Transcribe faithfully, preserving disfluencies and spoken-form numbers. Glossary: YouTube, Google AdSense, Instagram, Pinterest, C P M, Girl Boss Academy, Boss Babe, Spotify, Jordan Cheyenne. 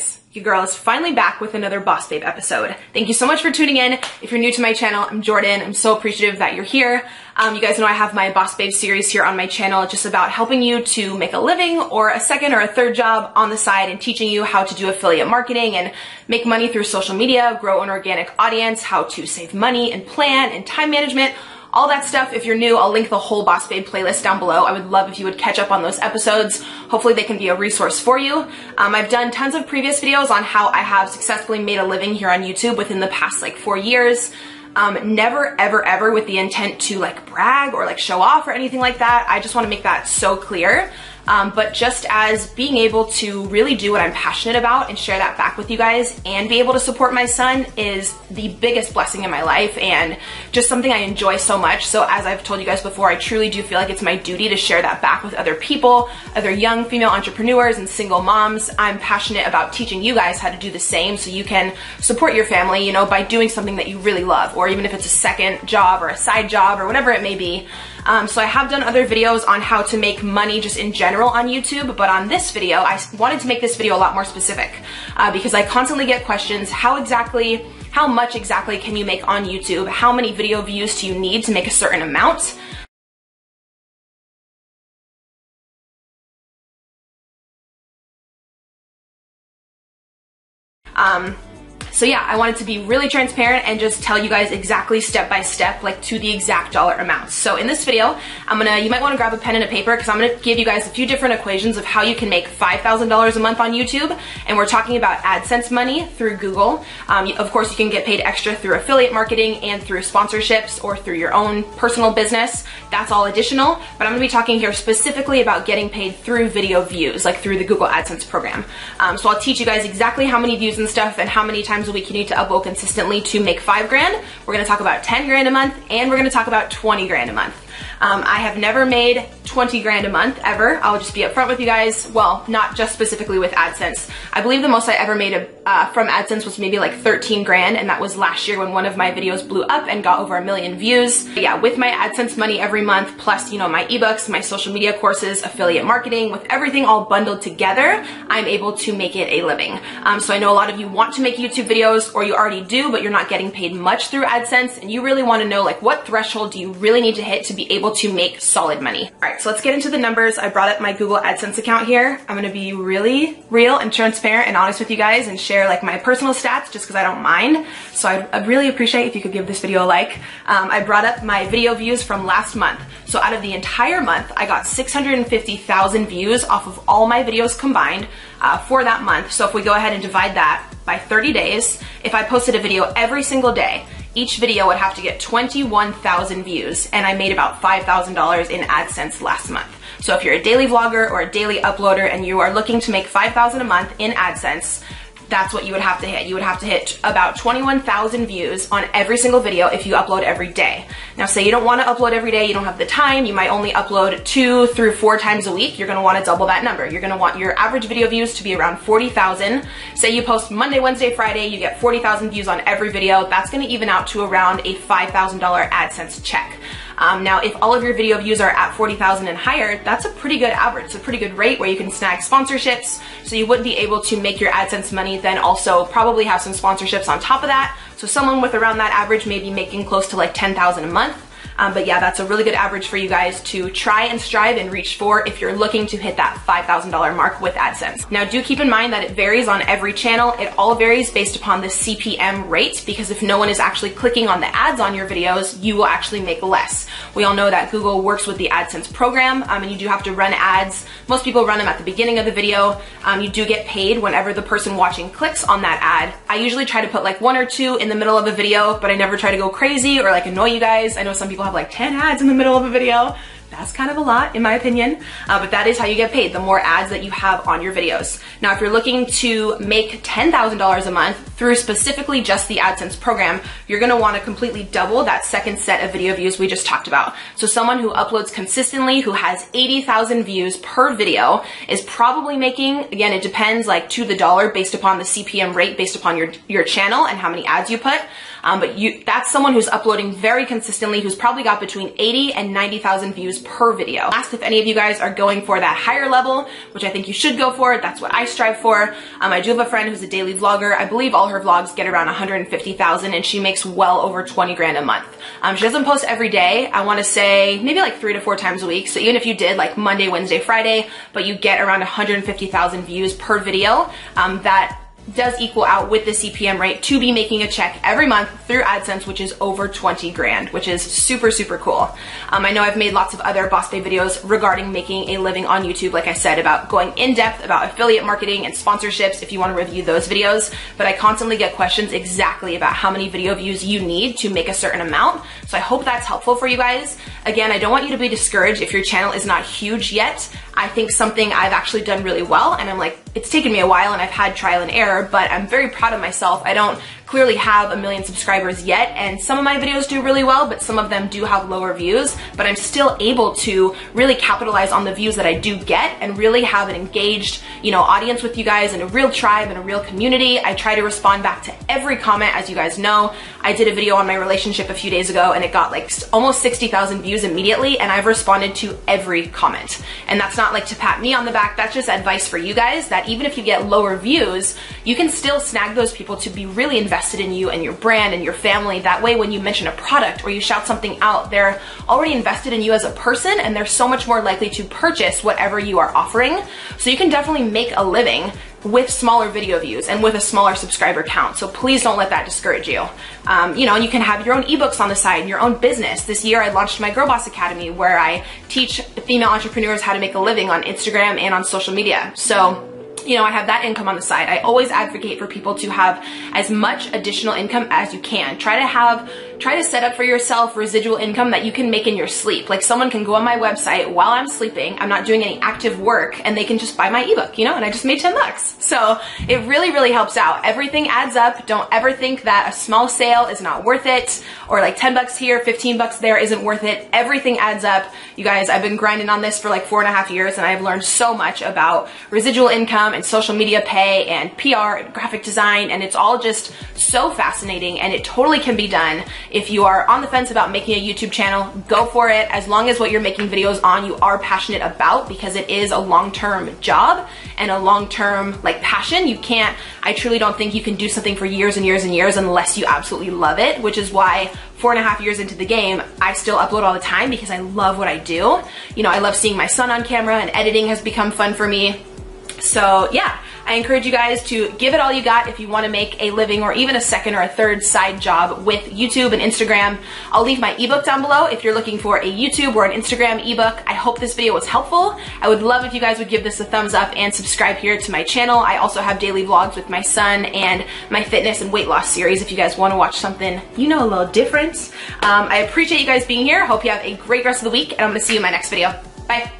guys, your girl is finally back with another Boss Babe episode. Thank you so much for tuning in. If you're new to my channel, I'm Jordan. I'm so appreciative that you're here. Um, you guys know I have my Boss Babe series here on my channel just about helping you to make a living or a second or a third job on the side and teaching you how to do affiliate marketing and make money through social media, grow an organic audience, how to save money and plan and time management, all that stuff. If you're new, I'll link the whole Boss Babe playlist down below. I would love if you would catch up on those episodes. Hopefully they can be a resource for you. Um, I've done tons of previous videos on how I have successfully made a living here on YouTube within the past like four years. Um, never, ever, ever with the intent to like brag or like show off or anything like that. I just want to make that so clear. Um, but just as being able to really do what I'm passionate about and share that back with you guys and be able to support my son is the biggest blessing in my life and just something I enjoy so much. So as I've told you guys before, I truly do feel like it's my duty to share that back with other people, other young female entrepreneurs and single moms. I'm passionate about teaching you guys how to do the same so you can support your family, you know, by doing something that you really love, or even if it's a second job or a side job or whatever it may be. Um, so I have done other videos on how to make money just in general on YouTube, but on this video, I wanted to make this video a lot more specific uh, because I constantly get questions, how exactly, how much exactly can you make on YouTube? How many video views do you need to make a certain amount? Um, So yeah, I wanted to be really transparent and just tell you guys exactly step by step, like to the exact dollar amount. So in this video, I'm gonna, you might wanna grab a pen and a paper because I'm gonna give you guys a few different equations of how you can make five thousand dollars a month on YouTube. And we're talking about AdSense money through Google. Um, of course, you can get paid extra through affiliate marketing and through sponsorships or through your own personal business. That's all additional, but I'm gonna be talking here specifically about getting paid through video views, like through the Google AdSense program. Um, so I'll teach you guys exactly how many views and stuff and how many times a week you need to upload consistently to make five grand. We're gonna talk about ten grand a month, and we're gonna talk about twenty grand a month. Um, I have never made twenty grand a month ever. I'll just be upfront with you guys. Well, not just specifically with AdSense. I believe the most I ever made a, uh, from AdSense was maybe like thirteen grand, and that was last year when one of my videos blew up and got over a million views. But yeah, with my AdSense money every month, plus you know my ebooks, my social media courses, affiliate marketing, with everything all bundled together, I'm able to make it a living. Um, so I know a lot of you want to make YouTube videos, or you already do, but you're not getting paid much through AdSense, and you really want to know like what threshold do you really need to hit to be able to make solid money. All right, so let's get into the numbers. I brought up my Google AdSense account here. I'm gonna be really real and transparent and honest with you guys and share like my personal stats just because I don't mind. So I'd, I'd really appreciate if you could give this video a like. Um, I brought up my video views from last month. So out of the entire month, I got six hundred fifty thousand views off of all my videos combined uh, for that month. So if we go ahead and divide that by thirty days, if I posted a video every single day, each video would have to get twenty-one thousand views, and I made about five thousand dollars in AdSense last month. So if you're a daily vlogger or a daily uploader and you are looking to make five thousand dollars a month in AdSense, that's what you would have to hit. You would have to hit about twenty-one thousand views on every single video if you upload every day. Now say you don't want to upload every day, you don't have the time, you might only upload two through four times a week, you're going to want to double that number. You're going to want your average video views to be around forty thousand. Say you post Monday, Wednesday, Friday, you get forty thousand views on every video, that's going to even out to around a five thousand dollar AdSense check. Um, now, if all of your video views are at forty thousand and higher, that's a pretty good average. It's a pretty good rate where you can snag sponsorships. So you would be able to make your AdSense money, then also probably have some sponsorships on top of that. So someone with around that average may be making close to like ten thousand a month. Um, but yeah, that's a really good average for you guys to try and strive and reach for if you're looking to hit that five thousand dollar mark with AdSense. Now do keep in mind that it varies on every channel. It all varies based upon the C P M rate, because if no one is actually clicking on the ads on your videos, you will actually make less. We all know that Google works with the AdSense program, um, and you do have to run ads. Most people run them at the beginning of the video. Um, you do get paid whenever the person watching clicks on that ad. I usually try to put like one or two in the middle of a video, but I never try to go crazy or like annoy you guys. I know some people have like ten ads in the middle of a video. That's kind of a lot in my opinion, uh, but that is how you get paid, the more ads that you have on your videos. Now if you're looking to make ten thousand dollars a month through specifically just the AdSense program, you're gonna wanna completely double that second set of video views we just talked about. So someone who uploads consistently, who has eighty thousand views per video, is probably making, again it depends like to the dollar based upon the C P M rate, based upon your, your channel and how many ads you put, Um, but you, that's someone who's uploading very consistently, who's probably got between eighty and ninety thousand views per video. Last, if any of you guys are going for that higher level, which I think you should go for, that's what I strive for. Um, I do have a friend who's a daily vlogger. I believe all her vlogs get around one hundred fifty thousand and she makes well over twenty grand a month. Um, she doesn't post every day. I want to say maybe like three to four times a week. So even if you did like Monday, Wednesday, Friday, but you get around one hundred fifty thousand views per video, um, that does equal out with the C P M rate to be making a check every month through AdSense, which is over twenty grand, which is super, super cool. Um, I know I've made lots of other Boss Babe videos regarding making a living on YouTube, like I said, about going in depth about affiliate marketing and sponsorships if you want to review those videos. But I constantly get questions exactly about how many video views you need to make a certain amount. So I hope that's helpful for you guys. Again, I don't want you to be discouraged if your channel is not huge yet. I think something I've actually done really well, and I'm like, it's taken me a while and I've had trial and error, but I'm very proud of myself. I don't clearly have a million subscribers yet, and some of my videos do really well, but some of them do have lower views, but I'm still able to really capitalize on the views that I do get and really have an engaged, you know, audience with you guys and a real tribe and a real community. I try to respond back to every comment, as you guys know. I did a video on my relationship a few days ago and it got like almost sixty thousand views immediately, and I've responded to every comment. And that's not like to pat me on the back, that's just advice for you guys, that even if you get lower views, you can still snag those people to be really invested in you and your brand and your family. That way when you mention a product or you shout something out, they're already invested in you as a person and they're so much more likely to purchase whatever you are offering. So you can definitely make a living with smaller video views and with a smaller subscriber count. So please don't let that discourage you. Um, you know, and you can have your own ebooks on the side and your own business. This year I launched my Girl Boss Academy, where I teach female entrepreneurs how to make a living on Instagram and on social media. So you know, I have that income on the side. I always advocate for people to have as much additional income as you can. Try to have, try to set up for yourself residual income that you can make in your sleep. Like someone can go on my website while I'm sleeping, I'm not doing any active work, and they can just buy my ebook, you know, and I just made ten bucks. So it really, really helps out. Everything adds up. Don't ever think that a small sale is not worth it, or like ten bucks here, fifteen bucks there isn't worth it. Everything adds up. You guys, I've been grinding on this for like four and a half years and I've learned so much about residual income and social media pay and P R and graphic design, and it's all just so fascinating, and it totally can be done. If you are on the fence about making a YouTube channel, go for it, as long as what you're making videos on you are passionate about, because it is a long-term job and a long-term like passion. You can't, I truly don't think you can do something for years and years and years unless you absolutely love it, which is why four and a half years into the game, I still upload all the time, because I love what I do. You know, I love seeing my son on camera, and editing has become fun for me. So yeah, I encourage you guys to give it all you got if you want to make a living or even a second or a third side job with YouTube and Instagram. I'll leave my ebook down below if you're looking for a YouTube or an Instagram ebook. I hope this video was helpful. I would love if you guys would give this a thumbs up and subscribe here to my channel. I also have daily vlogs with my son and my fitness and weight loss series if you guys want to watch something, you know, a little different. Um, I appreciate you guys being here. Hope you have a great rest of the week, and I'm going to see you in my next video. Bye.